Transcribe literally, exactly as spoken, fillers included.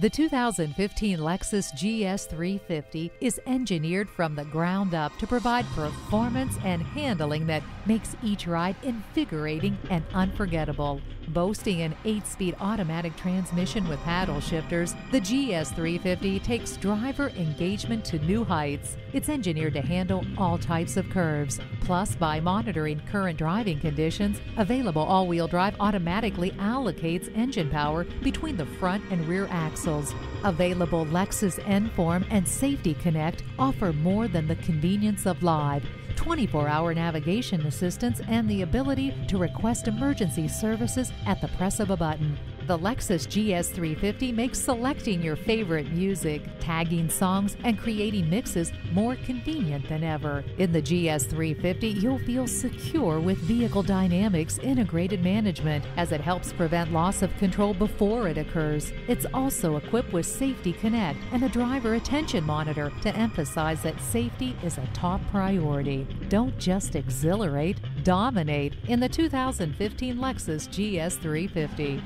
The two thousand fifteen Lexus G S three fifty is engineered from the ground up to provide performance and handling that makes each ride invigorating and unforgettable. Boasting an eight-speed automatic transmission with paddle shifters, the G S three fifty takes driver engagement to new heights. It's engineered to handle all types of curves. Plus, by monitoring current driving conditions, available all-wheel drive automatically allocates engine power between the front and rear axles. Available Lexus Enform and Safety Connect offer more than the convenience of live, twenty-four hour navigation assistance and the ability to request emergency services at the press of a button. The Lexus G S three fifty makes selecting your favorite music, tagging songs, and creating mixes more convenient than ever. In the G S three fifty, you'll feel secure with Vehicle Dynamics integrated management, as it helps prevent loss of control before it occurs. It's also equipped with Safety Connect and a driver attention monitor to emphasize that safety is a top priority. Don't just exhilarate, dominate in the two thousand fifteen Lexus G S three fifty.